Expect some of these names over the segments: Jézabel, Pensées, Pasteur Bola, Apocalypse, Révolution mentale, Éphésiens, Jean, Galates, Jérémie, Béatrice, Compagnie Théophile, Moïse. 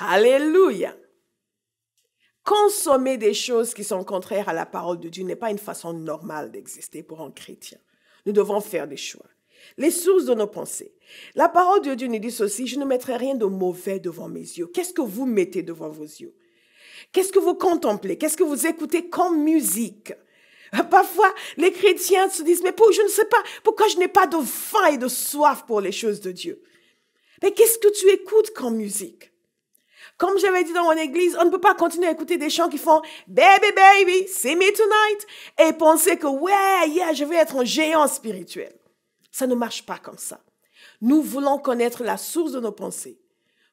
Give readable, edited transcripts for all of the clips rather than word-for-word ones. Alléluia. Consommer des choses qui sont contraires à la parole de Dieu n'est pas une façon normale d'exister pour un chrétien. Nous devons faire des choix. Les sources de nos pensées. La parole de Dieu nous dit ceci, je ne mettrai rien de mauvais devant mes yeux. Qu'est-ce que vous mettez devant vos yeux? Qu'est-ce que vous contemplez? Qu'est-ce que vous écoutez comme musique? Parfois, les chrétiens se disent, mais je ne sais pas, pourquoi je n'ai pas de faim et de soif pour les choses de Dieu? Mais qu'est-ce que tu écoutes comme musique? Comme j'avais dit dans mon église, on ne peut pas continuer à écouter des chants qui font « Baby, baby, see me tonight » et penser que « Ouais, yeah, je vais être un géant spirituel ». Ça ne marche pas comme ça. Nous voulons connaître la source de nos pensées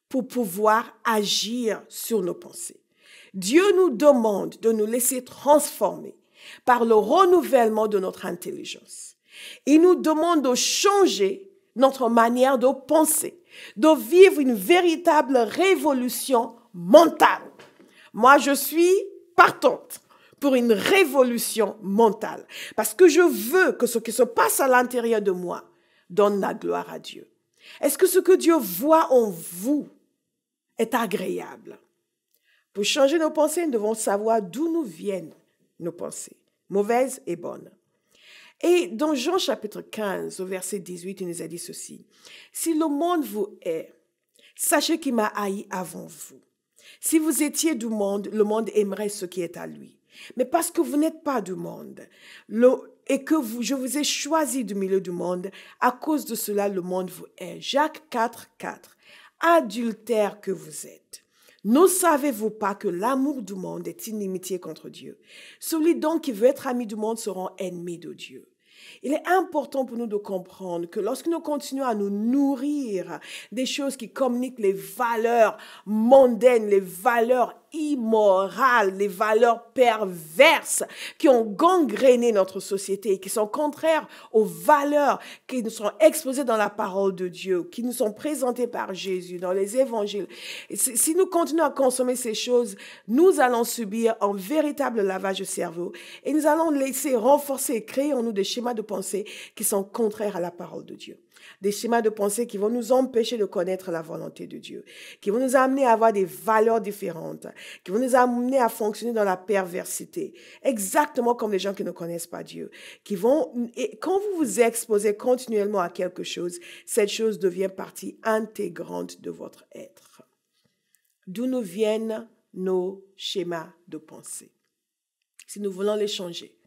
pour pouvoir agir sur nos pensées. Dieu nous demande de nous laisser transformer par le renouvellement de notre intelligence. Il nous demande de changer notre manière de penser, de vivre une véritable révolution mentale. Moi, je suis partante pour une révolution mentale parce que je veux que ce qui se passe à l'intérieur de moi donne la gloire à Dieu. Est-ce que ce que Dieu voit en vous est agréable? Pour changer nos pensées, nous devons savoir d'où nous viennent nos pensées, mauvaises et bonnes. Et dans Jean chapitre 15, au verset 18, il nous a dit ceci. « Si le monde vous hait, sachez qu'il m'a haï avant vous. Si vous étiez du monde, le monde aimerait ce qui est à lui. Mais parce que vous n'êtes pas du monde et que je vous ai choisi du milieu du monde, à cause de cela, le monde vous hait. » Jacques 4, 4. « Adultères que vous êtes. Ne savez-vous pas que l'amour du monde est inimitié contre Dieu? Celui donc qui veut être ami du monde sera ennemi de Dieu. » Il est important pour nous de comprendre que lorsque nous continuons à nous nourrir des choses qui communiquent les valeurs mondaines, les valeurs immorales, les valeurs perverses qui ont gangréné notre société et qui sont contraires aux valeurs qui nous sont exposées dans la parole de Dieu, qui nous sont présentées par Jésus dans les évangiles. Si nous continuons à consommer ces choses, nous allons subir un véritable lavage de cerveau et nous allons laisser renforcer et créer en nous des schémas de pensée qui sont contraires à la parole de Dieu. Des schémas de pensée qui vont nous empêcher de connaître la volonté de Dieu, qui vont nous amener à avoir des valeurs différentes, qui vont nous amener à fonctionner dans la perversité, exactement comme les gens qui ne connaissent pas Dieu, qui vont, et quand vous vous exposez continuellement à quelque chose, cette chose devient partie intégrante de votre être. D'où nous viennent nos schémas de pensée? Si nous voulons les changer,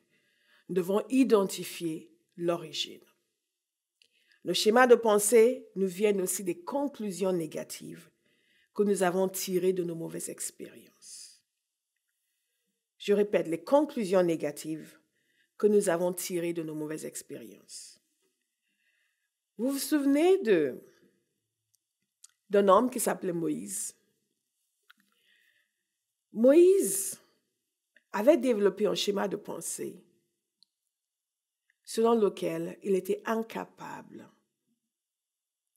nous devons identifier l'origine. Nos schémas de pensée nous viennent aussi des conclusions négatives que nous avons tirées de nos mauvaises expériences. Je répète, les conclusions négatives que nous avons tirées de nos mauvaises expériences. Vous vous souvenez d'un homme qui s'appelait Moïse. Moïse avait développé un schéma de pensée selon lequel il était incapable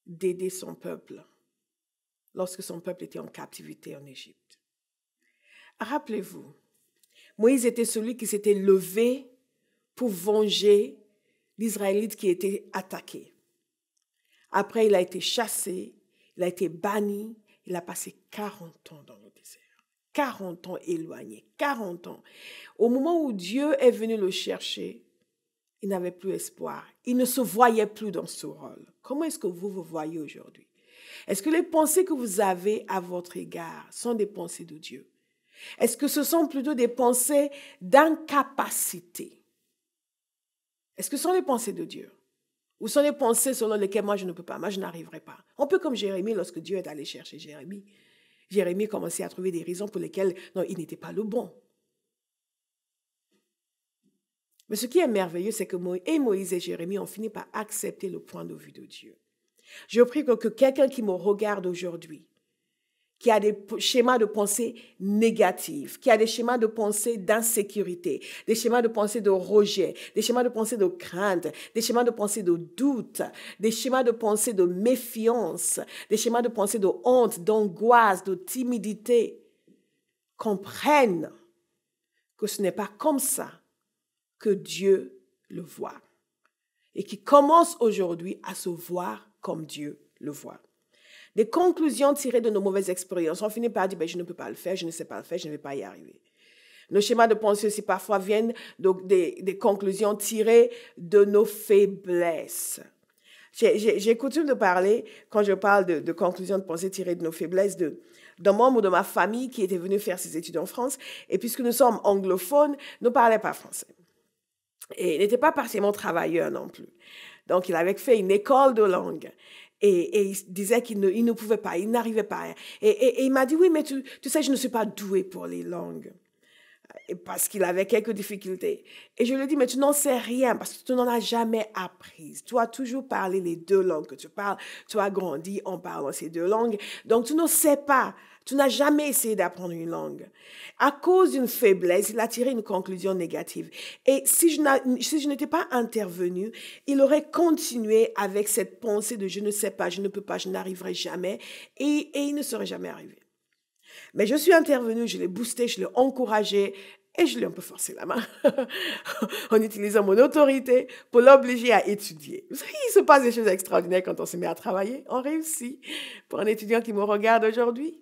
d'aider son peuple lorsque son peuple était en captivité en Égypte. Rappelez-vous, Moïse était celui qui s'était levé pour venger l'Israélite qui était attaqué. Après, il a été chassé, il a été banni, il a passé 40 ans dans le désert. 40 ans éloigné, 40 ans. Au moment où Dieu est venu le chercher, il n'avait plus espoir. Il ne se voyait plus dans ce rôle. Comment est-ce que vous vous voyez aujourd'hui? Est-ce que les pensées que vous avez à votre égard sont des pensées de Dieu? Est-ce que ce sont plutôt des pensées d'incapacité? Est-ce que ce sont les pensées de Dieu? Ou sont les pensées selon lesquelles moi je ne peux pas, moi je n'arriverai pas? On peut comme Jérémie, lorsque Dieu est allé chercher Jérémie. Jérémie commençait à trouver des raisons pour lesquelles non, il n'était pas le bon. Mais ce qui est merveilleux, c'est que Moïse et Jérémie ont fini par accepter le point de vue de Dieu. Je prie que quelqu'un qui me regarde aujourd'hui, qui a des schémas de pensée négatifs, qui a des schémas de pensée d'insécurité, des schémas de pensée de rejet, des schémas de pensée de crainte, des schémas de pensée de doute, des schémas de pensée de méfiance, des schémas de pensée de honte, d'angoisse, de timidité, comprenne que ce n'est pas comme ça que Dieu le voit et qui commence aujourd'hui à se voir comme Dieu le voit. des conclusions tirées de nos mauvaises expériences. On finit par dire, je ne peux pas le faire, je ne sais pas le faire, je ne vais pas y arriver. Nos schémas de pensée aussi parfois viennent des conclusions tirées de nos faiblesses. J'ai coutume de parler, quand je parle de conclusions de pensée tirées de nos faiblesses, d'un membre de ma famille qui était venu faire ses études en France, et puisque nous sommes anglophones, ne parlait pas français. Et il n'était pas particulièrement travailleur non plus. Donc, il avait fait une école de langue. Et il disait qu'il ne pouvait pas, il n'arrivait pas. Et il m'a dit, oui, mais tu sais, je ne suis pas doué pour les langues. Et parce qu'il avait quelques difficultés. Et je lui ai dit, mais tu n'en sais rien, parce que tu n'en as jamais appris. Tu as toujours parlé les deux langues que tu parles. Tu as grandi en parlant ces deux langues. Donc, tu ne sais pas. Tu n'as jamais essayé d'apprendre une langue. À cause d'une faiblesse, il a tiré une conclusion négative. Et si je n'étais pas intervenue, il aurait continué avec cette pensée de « je ne sais pas, je ne peux pas, je n'arriverai jamais » et il ne serait jamais arrivé. Mais je suis intervenue, je l'ai boosté, je l'ai encouragé et je l'ai un peu forcé la main en utilisant mon autorité pour l'obliger à étudier. Vous savez, il se passe des choses extraordinaires quand on se met à travailler. On réussit. Pour un étudiant qui me regarde aujourd'hui,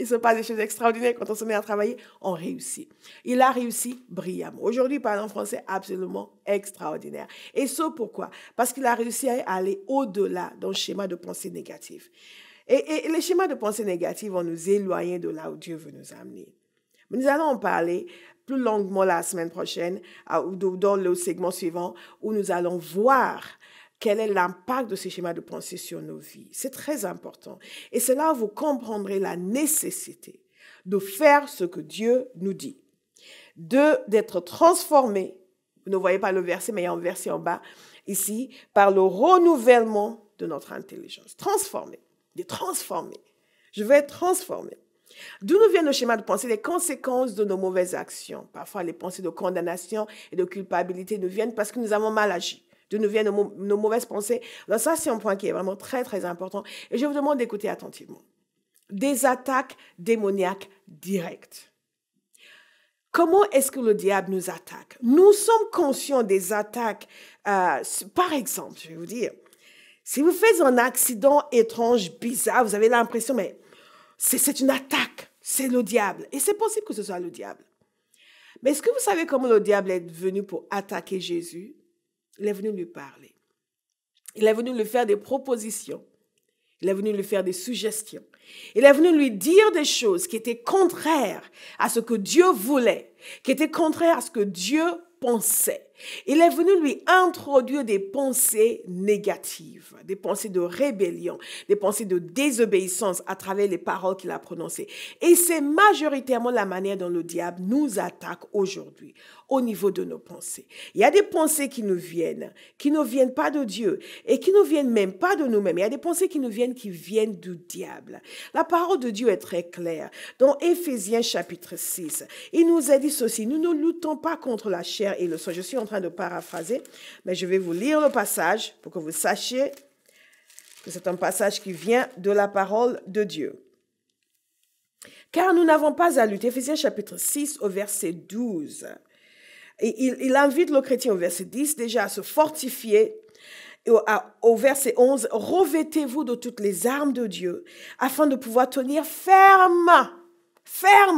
il se passe des choses extraordinaires quand on se met à travailler. On réussit. Il a réussi brillamment. Aujourd'hui, il parle en français absolument extraordinaire. Et ce, pourquoi? Parce qu'il a réussi à aller au-delà d'un schéma de pensée négative. Et les schémas de pensée négative vont nous éloigner de là où Dieu veut nous amener. Mais nous allons en parler plus longuement la semaine prochaine, dans le segment suivant, où nous allons voir quel est l'impact de ces schémas de pensée sur nos vies. C'est très important. Et c'est là où vous comprendrez la nécessité de faire ce que Dieu nous dit. D'être transformé, vous ne voyez pas le verset, mais il y a un verset en bas, ici, par le renouvellement de notre intelligence. Transformé, de transformer. Je veux être transformé. D'où nous viennent nos schémas de pensée, les conséquences de nos mauvaises actions. Parfois, les pensées de condamnation et de culpabilité nous viennent parce que nous avons mal agi. D'où nous viennent nos mauvaises pensées. Alors ça, c'est un point qui est vraiment très, très important. Et je vous demande d'écouter attentivement. Des attaques démoniaques directes. Comment est-ce que le diable nous attaque? Nous sommes conscients des attaques. Par exemple, je vais vous dire, si vous faites un accident étrange, bizarre, vous avez l'impression, mais c'est une attaque, c'est le diable. Et c'est possible que ce soit le diable. Mais est-ce que vous savez comment le diable est venu pour attaquer Jésus? Il est venu lui parler. Il est venu lui faire des propositions. Il est venu lui faire des suggestions. Il est venu lui dire des choses qui étaient contraires à ce que Dieu voulait, qui étaient contraires à ce que Dieu pensait. Il est venu lui introduire des pensées négatives, des pensées de rébellion, des pensées de désobéissance à travers les paroles qu'il a prononcées. Et c'est majoritairement la manière dont le diable nous attaque aujourd'hui, au niveau de nos pensées. Il y a des pensées qui ne viennent pas de Dieu et qui ne viennent même pas de nous-mêmes. Il y a des pensées qui viennent du diable. La parole de Dieu est très claire. Dans Éphésiens chapitre 6, il nous a dit ceci, nous ne luttons pas contre la chair et le sang. Je suis en train de paraphraser, mais je vais vous lire le passage pour que vous sachiez que c'est un passage qui vient de la parole de Dieu. Car nous n'avons pas à lutter. Éphésiens chapitre 6 au verset 12. Et il invite le chrétien au verset 10 déjà à se fortifier. Et au verset 11, « Revêtez-vous de toutes les armes de Dieu afin de pouvoir tenir ferme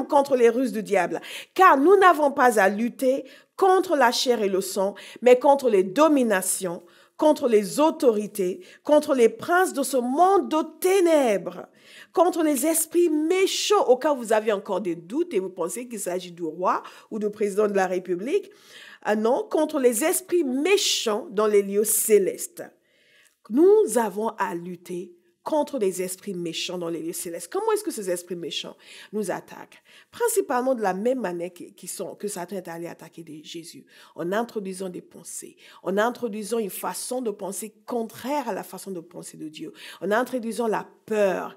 contre les ruses du diable. Car nous n'avons pas à lutter contre la chair et le sang, mais contre les dominations, contre les autorités, contre les princes de ce monde de ténèbres, contre les esprits méchants. » Au cas où vous avez encore des doutes et vous pensez qu'il s'agit du roi ou du président de la République, non, contre les esprits méchants dans les lieux célestes. Nous avons à lutter contre les esprits méchants dans les lieux célestes. Comment est-ce que ces esprits méchants nous attaquent? Principalement de la même manière que Satan est allé attaquer Jésus, en introduisant des pensées, en introduisant une façon de penser contraire à la façon de penser de Dieu, en introduisant la peur.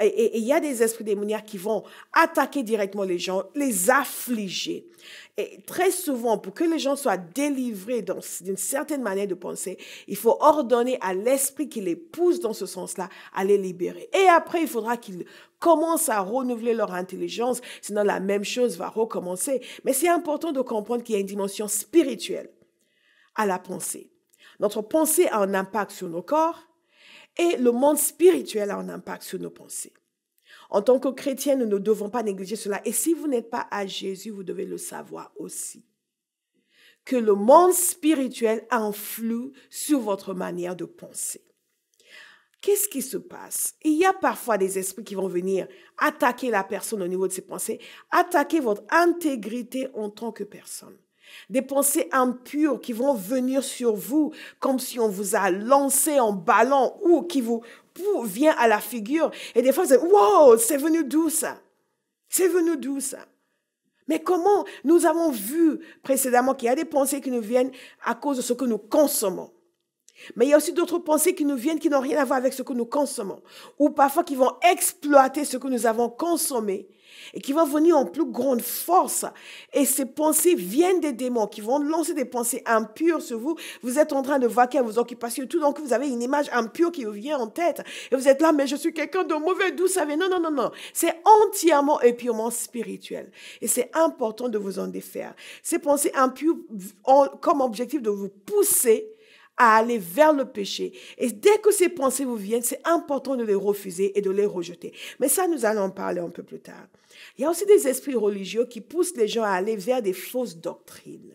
Et il y a des esprits démoniaques qui vont attaquer directement les gens, les affliger. Et très souvent, pour que les gens soient délivrés d'une certaine manière de penser, il faut ordonner à l'esprit qui les pousse dans ce sens-là à les libérer. Et après, il faudra qu'ils commencent à renouveler leur intelligence, sinon la même chose va recommencer. Mais c'est important de comprendre qu'il y a une dimension spirituelle à la pensée. Notre pensée a un impact sur nos corps Et le monde spirituel a un impact sur nos pensées. En tant que chrétiens, nous ne devons pas négliger cela. Et si vous n'êtes pas à Jésus, vous devez le savoir aussi. Que le monde spirituel influe sur votre manière de penser. Qu'est-ce qui se passe? Il y a parfois des esprits qui vont venir attaquer la personne au niveau de ses pensées, attaquer votre intégrité en tant que personne. Des pensées impures qui vont venir sur vous comme si on vous a lancé en ballon ou qui vous vient à la figure. Et des fois, vous dites, wow, c'est venu d'où ça? C'est venu d'où ça? Mais comment? Nous avons vu précédemment qu'il y a des pensées qui nous viennent à cause de ce que nous consommons. Mais il y a aussi d'autres pensées qui nous viennent qui n'ont rien à voir avec ce que nous consommons. Ou parfois qui vont exploiter ce que nous avons consommé et qui vont venir en plus grande force. Et ces pensées viennent des démons qui vont lancer des pensées impures sur vous. Vous êtes en train de vaquer à vos occupations et tout. Donc vous avez une image impure qui vous vient en tête. Et vous êtes là, mais je suis quelqu'un de mauvais, d'où ça vient? Non, non, non, non. C'est entièrement et purement spirituel. Et c'est important de vous en défaire. Ces pensées impures ont comme objectif de vous pousser à aller vers le péché. Et dès que ces pensées vous viennent, c'est important de les refuser et de les rejeter. Mais ça, nous allons en parler un peu plus tard. Il y a aussi des esprits religieux qui poussent les gens à aller vers des fausses doctrines.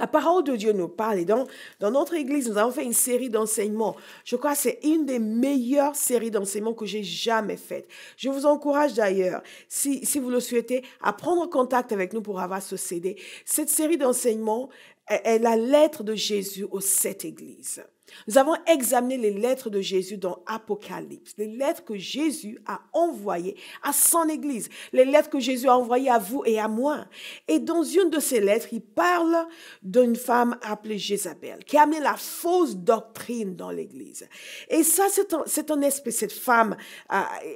La parole de Dieu nous parle. Et dans notre église, nous avons fait une série d'enseignements. Je crois que c'est une des meilleures séries d'enseignements que j'ai jamais faites. Je vous encourage d'ailleurs, si vous le souhaitez, à prendre contact avec nous pour avoir ce CD. Cette série d'enseignements est la lettre de Jésus aux 7 églises. Nous avons examiné les lettres de Jésus dans Apocalypse, les lettres que Jésus a envoyées à son église, les lettres que Jésus a envoyées à vous et à moi. Et dans une de ces lettres, il parle d'une femme appelée Jézabel, qui a amené la fausse doctrine dans l'église. Et ça, c'est un esprit, cette femme,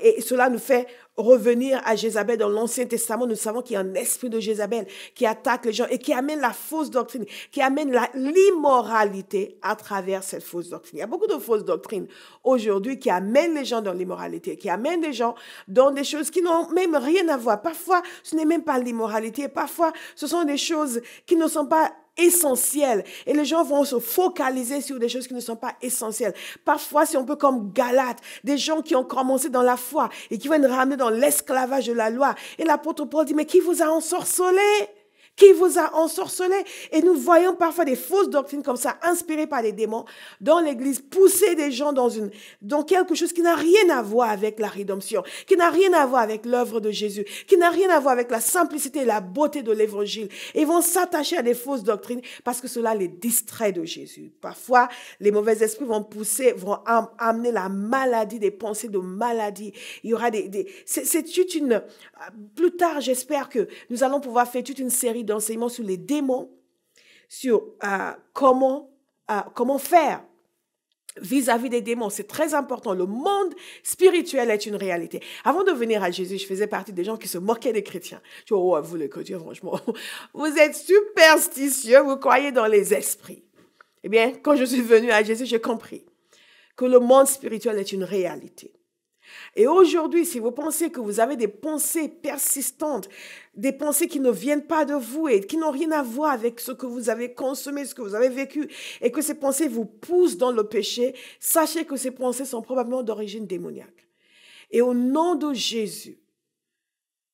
et cela nous fait revenir à Jézabel dans l'Ancien Testament. Nous savons qu'il y a un esprit de Jézabel qui attaque les gens et qui amène la fausse doctrine, qui amène l'immoralité à travers cette fausse doctrine. Il y a beaucoup de fausses doctrines aujourd'hui qui amènent les gens dans l'immoralité, qui amènent les gens dans des choses qui n'ont même rien à voir. Parfois, ce n'est même pas l'immoralité. Parfois, ce sont des choses qui ne sont pas essentielles. Et les gens vont se focaliser sur des choses qui ne sont pas essentielles. Parfois, c'est un peu comme Galates, des gens qui ont commencé dans la foi et qui viennent ramener dans l'esclavage de la loi. Et l'apôtre Paul dit, mais qui vous a ensorcelé? Qui vous a ensorcelé? Et nous voyons parfois des fausses doctrines comme ça, inspirées par des démons, dans l'église, pousser des gens dans quelque chose qui n'a rien à voir avec la rédemption, qui n'a rien à voir avec l'œuvre de Jésus, qui n'a rien à voir avec la simplicité et la beauté de l'évangile. Ils vont s'attacher à des fausses doctrines parce que cela les distrait de Jésus. Parfois, les mauvais esprits vont pousser, vont amener la maladie, des pensées de maladie. Il y aura c'est toute une... Plus tard, j'espère que nous allons pouvoir faire toute une série d'enseignements sur les démons, sur comment faire vis-à-vis des démons. C'est très important. Le monde spirituel est une réalité. Avant de venir à Jésus, je faisais partie des gens qui se moquaient des chrétiens. Tu vois, oh, vous les chrétiens, franchement, vous êtes superstitieux, vous croyez dans les esprits. Eh bien, quand je suis venue à Jésus, j'ai compris que le monde spirituel est une réalité. Et aujourd'hui, si vous pensez que vous avez des pensées persistantes, des pensées qui ne viennent pas de vous et qui n'ont rien à voir avec ce que vous avez consommé, ce que vous avez vécu, et que ces pensées vous poussent dans le péché, sachez que ces pensées sont probablement d'origine démoniaque. Et au nom de Jésus,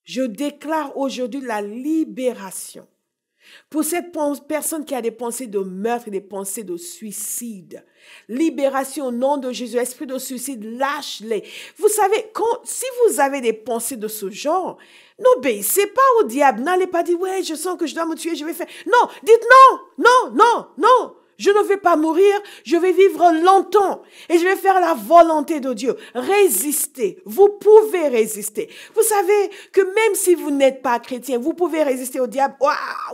je déclare aujourd'hui la libération pour cette personne qui a des pensées de meurtre et des pensées de suicide. Libération au nom de Jésus. Esprit de suicide, lâche-les. Vous savez, si vous avez des pensées de ce genre, n'obéissez pas au diable. N'allez pas dire, ouais, je sens que je dois me tuer, je vais faire. Non, dites non, non, non, non. Je ne vais pas mourir, je vais vivre longtemps et je vais faire la volonté de Dieu. Résistez, vous pouvez résister. Vous savez que même si vous n'êtes pas chrétien, vous pouvez résister au diable.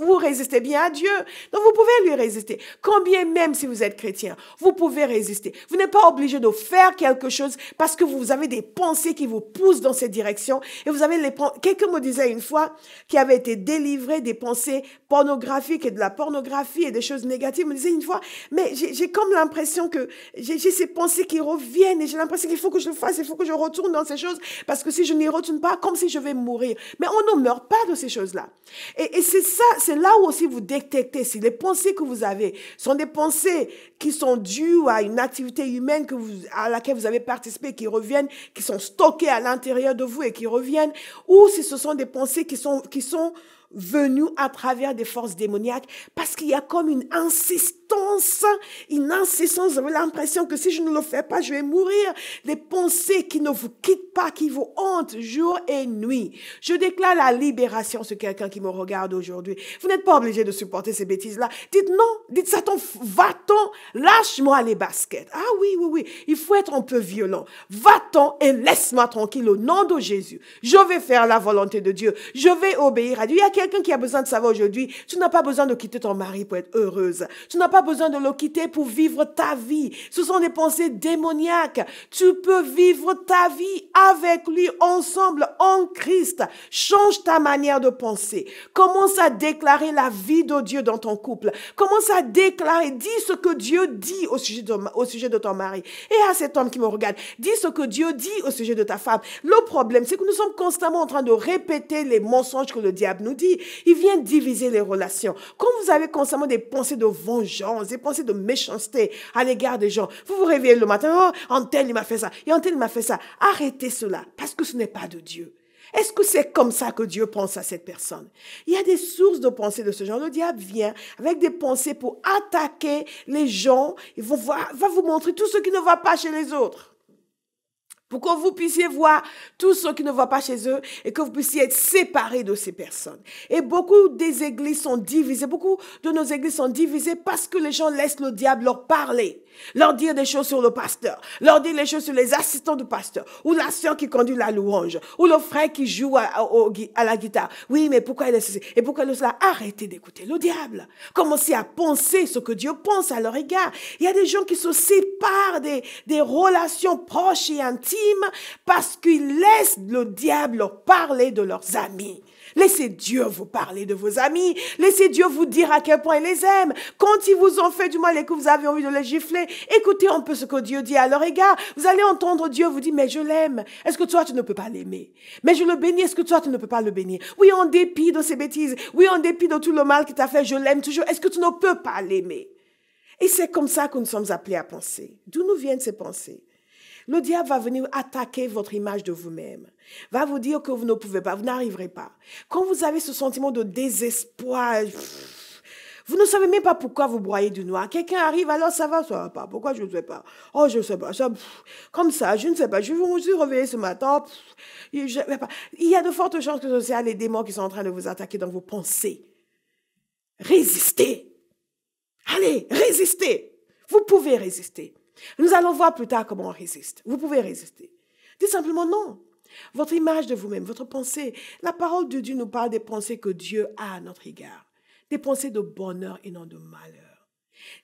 Vous résistez bien à Dieu, donc vous pouvez lui résister. Combien même si vous êtes chrétien, vous pouvez résister. Vous n'êtes pas obligé de faire quelque chose parce que vous avez des pensées qui vous poussent dans cette direction. Et vous avez quelqu'un me disait une fois qu'il avait été délivré des pensées pornographiques et de la pornographie et des choses négatives. Il me disait une fois, fois, mais j'ai comme l'impression que j'ai ces pensées qui reviennent et j'ai l'impression qu'il faut que je le fasse, il faut que je retourne dans ces choses parce que si je n'y retourne pas, comme si je vais mourir. Mais on ne meurt pas de ces choses-là. Et c'est ça, c'est là où aussi vous détectez si les pensées que vous avez sont des pensées qui sont dues à une activité humaine que vous, à laquelle vous avez participé, qui reviennent, qui sont stockées à l'intérieur de vous et qui reviennent, ou si ce sont des pensées qui sont venus à travers des forces démoniaques, parce qu'il y a comme une insistance, vous avez l'impression que si je ne le fais pas, je vais mourir. Des pensées qui ne vous quittent pas, qui vous hantent jour et nuit. Je déclare la libération sur quelqu'un qui me regarde aujourd'hui. Vous n'êtes pas obligé de supporter ces bêtises-là. Dites non, dites Satan, va-t'en, lâche-moi les baskets. Ah oui, il faut être un peu violent. Va-t'en et laisse-moi tranquille au nom de Jésus. Je vais faire la volonté de Dieu. Je vais obéir à Dieu. Il y a quelqu'un qui a besoin de savoir aujourd'hui, tu n'as pas besoin de quitter ton mari pour être heureuse. Tu n'as pas besoin de le quitter pour vivre ta vie. Ce sont des pensées démoniaques. Tu peux vivre ta vie avec lui, ensemble, en Christ. Change ta manière de penser. Commence à déclarer la vie de Dieu dans ton couple. Commence à déclarer, dis ce que Dieu dit au sujet de ton mari. Et à cet homme qui me regarde, dis ce que Dieu dit au sujet de ta femme. Le problème, c'est que nous sommes constamment en train de répéter les mensonges que le diable nous dit. Il vient diviser les relations. Quand vous avez constamment des pensées de vengeance, des pensées de méchanceté à l'égard des gens, vous vous réveillez le matin, oh, Antel, il m'a fait ça, et Antel, il m'a fait ça. Arrêtez cela, parce que ce n'est pas de Dieu. Est-ce que c'est comme ça que Dieu pense à cette personne? Il y a des sources de pensées de ce genre. Le diable vient avec des pensées pour attaquer les gens. Il va vous montrer tout ce qui ne va pas chez les autres, pour que vous puissiez voir tout ce qui ne va pas chez eux et que vous puissiez être séparés de ces personnes. Et beaucoup des églises sont divisées, beaucoup de nos églises sont divisées parce que les gens laissent le diable leur parler, leur dire des choses sur le pasteur, leur dire des choses sur les assistants du pasteur, ou la sœur qui conduit la louange, ou le frère qui joue à la guitare. Oui, mais pourquoi il est ceci et pourquoi il est cela? Arrêtez d'écouter le diable. Commencez à penser ce que Dieu pense à leur égard. Il y a des gens qui se séparent des relations proches et intimes parce qu'ils laissent le diable parler de leurs amis. Laissez Dieu vous parler de vos amis. Laissez Dieu vous dire à quel point il les aime. Quand ils vous ont fait du mal et que vous avez envie de les gifler, écoutez un peu ce que Dieu dit à leur égard. Vous allez entendre Dieu vous dire, mais je l'aime. Est-ce que toi, tu ne peux pas l'aimer? Mais je le bénis. Est-ce que toi, tu ne peux pas le bénir? Oui, en dépit de ses bêtises. Oui, en dépit de tout le mal qu'il t'a fait, je l'aime toujours. Est-ce que tu ne peux pas l'aimer? Et c'est comme ça que nous sommes appelés à penser. D'où nous viennent ces pensées? Le diable va venir attaquer votre image de vous-même, va vous dire que vous ne pouvez pas, vous n'arriverez pas. Quand vous avez ce sentiment de désespoir, vous ne savez même pas pourquoi vous broyez du noir. Quelqu'un arrive, alors ça va pas. Pourquoi je ne sais pas? Oh, je ne sais pas. Ça, comme ça, je ne sais pas. Je me suis réveillée ce matin. Il y a de fortes chances que ce soit les démons qui sont en train de vous attaquer dans vos pensées. Résistez. Allez, résistez. Vous pouvez résister. Nous allons voir plus tard comment on résiste. Vous pouvez résister. Dites simplement non. Votre image de vous-même, votre pensée. La parole de Dieu nous parle des pensées que Dieu a à notre égard. Des pensées de bonheur et non de malheur.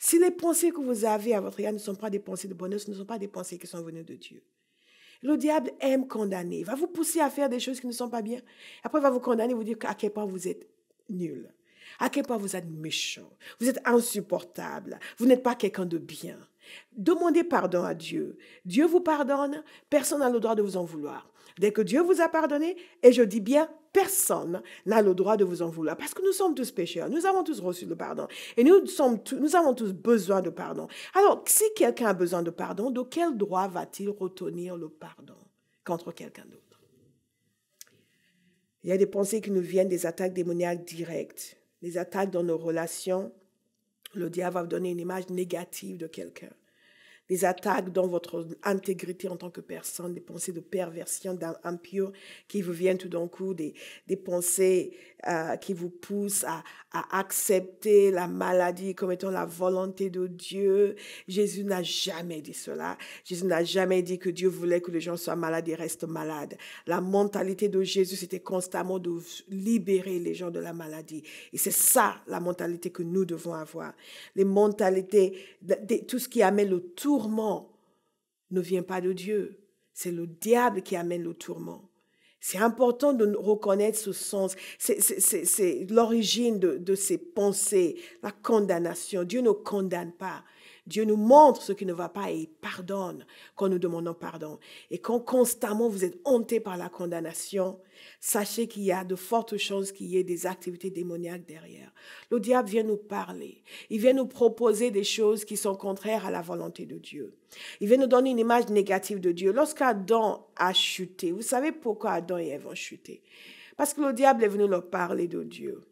Si les pensées que vous avez à votre égard ne sont pas des pensées de bonheur, ce ne sont pas des pensées qui sont venues de Dieu. Le diable aime condamner. Il va vous pousser à faire des choses qui ne sont pas bien. Après, il va vous condamner et vous dire à quel point vous êtes nul. À quel point vous êtes méchant. Vous êtes insupportable. Vous n'êtes pas quelqu'un de bien. Demandez pardon à Dieu. Dieu vous pardonne, personne n'a le droit de vous en vouloir. Dès que Dieu vous a pardonné, et je dis bien, personne n'a le droit de vous en vouloir. Parce que nous sommes tous pécheurs, nous avons tous reçu le pardon. Et nous avons tous besoin de pardon. Alors, si quelqu'un a besoin de pardon, de quel droit va-t-il retenir le pardon contre quelqu'un d'autre? Il y a des pensées qui nous viennent des attaques démoniaques directes, des attaques dans nos relations. Le diable va vous donner une image négative de quelqu'un. Des attaques dans votre intégrité en tant que personne, des pensées de perversion, d'impure qui vous viennent tout d'un coup, des pensées qui vous poussent à accepter la maladie comme étant la volonté de Dieu. Jésus n'a jamais dit cela. Jésus n'a jamais dit que Dieu voulait que les gens soient malades et restent malades. La mentalité de Jésus, c'était constamment de libérer les gens de la maladie. Et c'est ça la mentalité que nous devons avoir. Les mentalités, tout ce qui amène le tour, tourment ne vient pas de Dieu. C'est le diable qui amène le tourment. C'est important de reconnaître ce sens, c'est l'origine de ces pensées, la condamnation. Dieu ne condamne pas. Dieu nous montre ce qui ne va pas et il pardonne quand nous demandons pardon. Et quand constamment vous êtes hanté par la condamnation, sachez qu'il y a de fortes chances qu'il y ait des activités démoniaques derrière. Le diable vient nous parler. Il vient nous proposer des choses qui sont contraires à la volonté de Dieu. Il vient nous donner une image négative de Dieu. Lorsqu'Adam a chuté, vous savez pourquoi Adam et Ève ont chuté? Parce que le diable est venu leur parler de Dieu.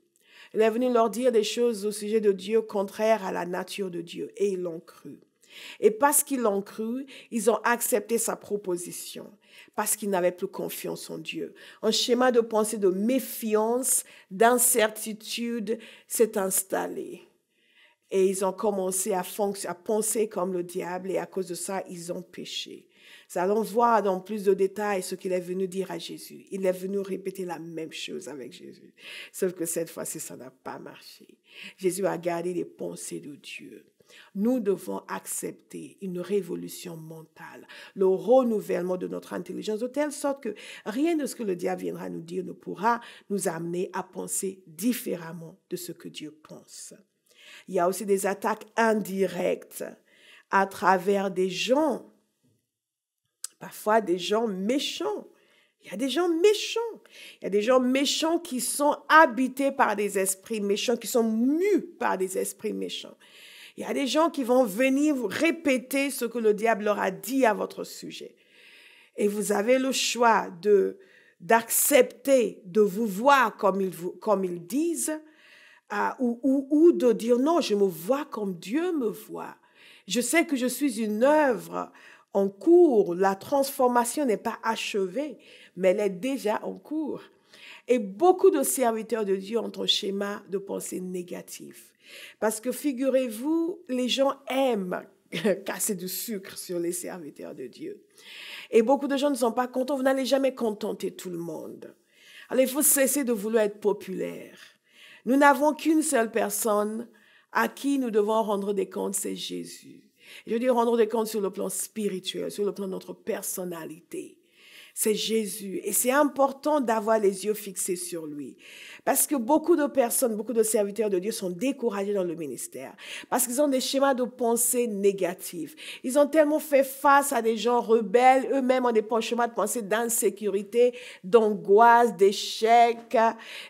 Il est venu leur dire des choses au sujet de Dieu contraires à la nature de Dieu. Et ils l'ont cru. Et parce qu'ils l'ont cru, ils ont accepté sa proposition. Parce qu'ils n'avaient plus confiance en Dieu. Un schéma de pensée de méfiance, d'incertitude s'est installé. Et ils ont commencé à penser comme le diable. Et à cause de ça, ils ont péché. Nous allons voir dans plus de détails ce qu'il est venu dire à Jésus. Il est venu répéter la même chose avec Jésus. Sauf que cette fois-ci, ça n'a pas marché. Jésus a gardé les pensées de Dieu. Nous devons accepter une révolution mentale, le renouvellement de notre intelligence, de telle sorte que rien de ce que le diable viendra nous dire ne pourra nous amener à penser différemment de ce que Dieu pense. Il y a aussi des attaques indirectes à travers des gens. Parfois, des gens méchants. Il y a des gens méchants. Il y a des gens méchants qui sont habités par des esprits méchants, qui sont mus par des esprits méchants. Il y a des gens qui vont venir vous répéter ce que le diable leur a dit à votre sujet. Et vous avez le choix d'accepter de vous voir comme ils disent ou de dire « Non, je me vois comme Dieu me voit. Je sais que je suis une œuvre » en cours, la transformation n'est pas achevée, mais elle est déjà en cours. Et beaucoup de serviteurs de Dieu ont un schéma de pensée négatif. Parce que figurez-vous, les gens aiment casser du sucre sur les serviteurs de Dieu. Et beaucoup de gens ne sont pas contents, vous n'allez jamais contenter tout le monde. Alors il faut cesser de vouloir être populaire. Nous n'avons qu'une seule personne à qui nous devons rendre des comptes, c'est Jésus. Je veux dire, rendre des comptes sur le plan spirituel, sur le plan de notre personnalité. C'est Jésus. Et c'est important d'avoir les yeux fixés sur lui. Parce que beaucoup de personnes, beaucoup de serviteurs de Dieu sont découragés dans le ministère. Parce qu'ils ont des schémas de pensée négatifs. Ils ont tellement fait face à des gens rebelles. Eux-mêmes ont des schémas de pensée d'insécurité, d'angoisse, d'échec.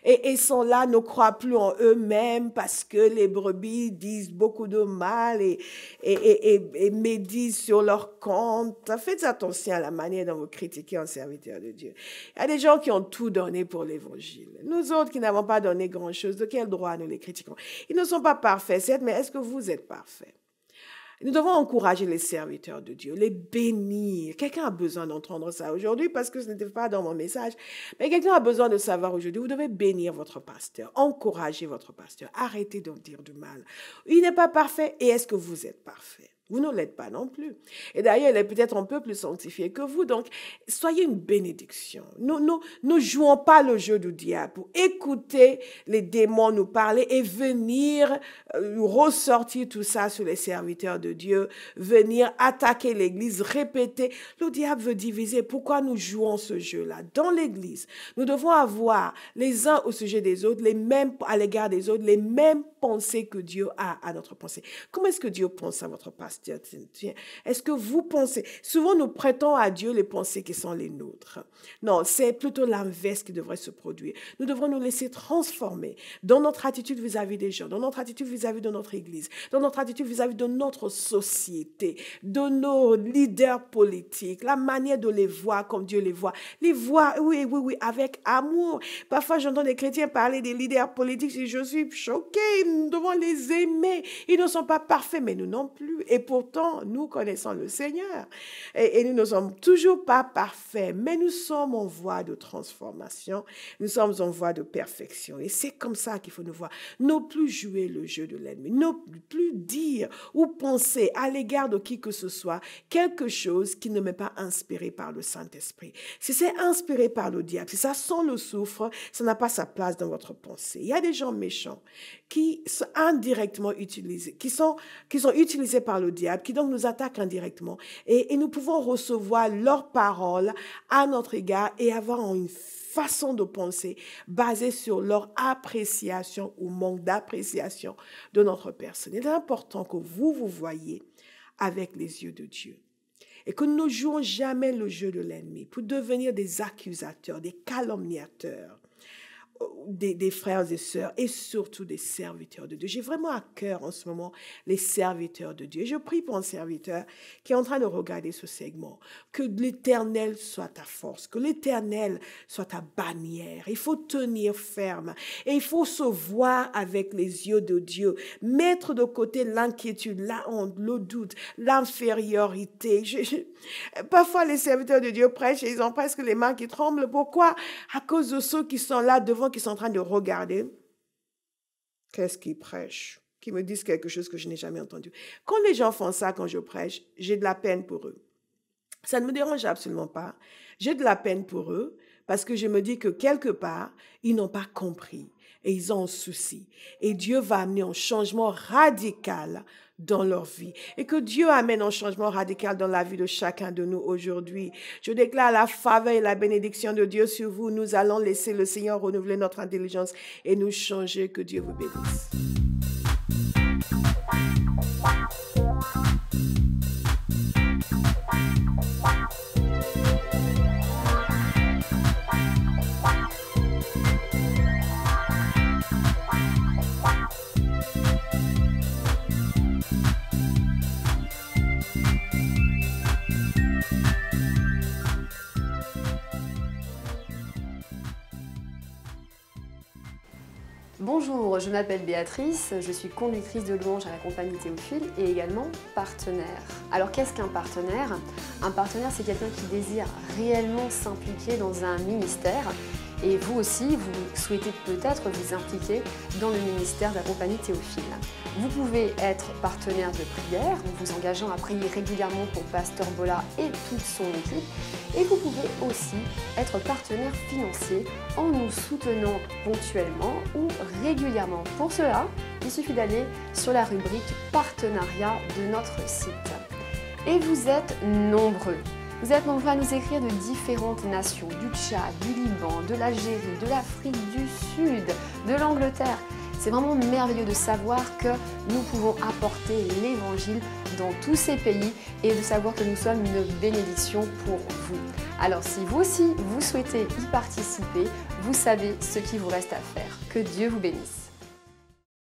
Et sont là, ne croient plus en eux-mêmes parce que les brebis disent beaucoup de mal et médisent sur leur compte. Faites attention à la manière dont vous critiquez en serviteur de Dieu. Il y a des gens qui ont tout donné pour l'évangile. Nous autres qui n'avons pas donné grand-chose, de quel droit nous les critiquons? Ils ne sont pas parfaits, certes, mais est-ce que vous êtes parfaits? Nous devons encourager les serviteurs de Dieu, les bénir. Quelqu'un a besoin d'entendre ça aujourd'hui parce que ce n'était pas dans mon message. Mais quelqu'un a besoin de savoir aujourd'hui, vous devez bénir votre pasteur, encourager votre pasteur, arrêtez de dire du mal. Il n'est pas parfait et est-ce que vous êtes parfait? Vous ne l'êtes pas non plus. Et d'ailleurs, elle est peut-être un peu plus sanctifiée que vous. Donc, soyez une bénédiction. Nous ne jouons pas le jeu du diable pour écouter les démons nous parler et venir ressortir tout ça sur les serviteurs de Dieu, venir attaquer l'Église, répéter. Le diable veut diviser. Pourquoi nous jouons ce jeu-là? Dans l'Église, nous devons avoir les uns au sujet des autres, les mêmes à l'égard des autres, les mêmes pensées que Dieu a à notre pensée. Comment est-ce que Dieu pense à votre pasteur? Est-ce que vous pensez? Souvent, nous prêtons à Dieu les pensées qui sont les nôtres. Non, c'est plutôt l'inverse qui devrait se produire. Nous devons nous laisser transformer dans notre attitude vis-à-vis des gens, dans notre attitude vis-à-vis de notre Église, dans notre attitude vis-à-vis de notre société, de nos leaders politiques, la manière de les voir comme Dieu les voit. Les voir, oui, avec amour. Parfois, j'entends des chrétiens parler des leaders politiques et je suis choquée. Nous devons les aimer. Ils ne sont pas parfaits, mais nous non plus. Et pourtant, nous connaissons le Seigneur et nous ne sommes toujours pas parfaits, mais nous sommes en voie de transformation, nous sommes en voie de perfection. Et c'est comme ça qu'il faut nous voir. Ne plus jouer le jeu de l'ennemi, ne plus dire ou penser à l'égard de qui que ce soit quelque chose qui ne m'est pas inspiré par le Saint-Esprit. Si c'est inspiré par le diable, si ça sent le soufre, ça n'a pas sa place dans votre pensée. Il y a des gens méchants qui sont indirectement utilisés, qui sont utilisés par le diable, qui donc nous attaquent indirectement. Et nous pouvons recevoir leurs paroles à notre égard et avoir une façon de penser basée sur leur appréciation ou manque d'appréciation de notre personne. Il est important que vous vous voyez avec les yeux de Dieu. Et que nous ne jouons jamais le jeu de l'ennemi pour devenir des accusateurs, des calomniateurs, des frères et sœurs et surtout des serviteurs de Dieu. J'ai vraiment à cœur en ce moment les serviteurs de Dieu. Je prie pour un serviteur qui est en train de regarder ce segment. Que l'Éternel soit ta force, que l'Éternel soit ta bannière. Il faut tenir ferme et il faut se voir avec les yeux de Dieu. Mettre de côté l'inquiétude, la honte, le doute, l'infériorité. Parfois les serviteurs de Dieu prêchent et ils ont presque les mains qui tremblent. Pourquoi? À cause de ceux qui sont là devant, qui sont en train de regarder qu'est-ce qu'ils prêchent, qui me disent quelque chose que je n'ai jamais entendu. Quand les gens font ça, quand je prêche, j'ai de la peine pour eux. Ça ne me dérange absolument pas. J'ai de la peine pour eux parce que je me dis que quelque part, ils n'ont pas compris et ils ont un souci. Et Dieu va amener un changement radical dans leur vie. Et que Dieu amène un changement radical dans la vie de chacun de nous aujourd'hui. Je déclare la faveur et la bénédiction de Dieu sur vous. Nous allons laisser le Seigneur renouveler notre intelligence et nous changer. Que Dieu vous bénisse. Bonjour, je m'appelle Béatrice, je suis conductrice de louanges à la Compagnie Théophile et également partenaire. Alors qu'est-ce qu'un partenaire? Un partenaire, c'est quelqu'un qui désire réellement s'impliquer dans un ministère et vous aussi, vous souhaitez peut-être vous impliquer dans le ministère de la Compagnie Théophile. Vous pouvez être partenaire de prière en vous engageant à prier régulièrement pour Pasteur Bola et toute son équipe. Et vous pouvez aussi être partenaire financier en nous soutenant ponctuellement ou régulièrement. Pour cela, il suffit d'aller sur la rubrique partenariat de notre site. Et vous êtes nombreux. Vous êtes nombreux à nous écrire de différentes nations, du Tchad, du Liban, de l'Algérie, de l'Afrique du Sud, de l'Angleterre. C'est vraiment merveilleux de savoir que nous pouvons apporter l'Évangile dans tous ces pays et de savoir que nous sommes une bénédiction pour vous. Alors si vous aussi, vous souhaitez y participer, vous savez ce qu'il vous reste à faire. Que Dieu vous bénisse.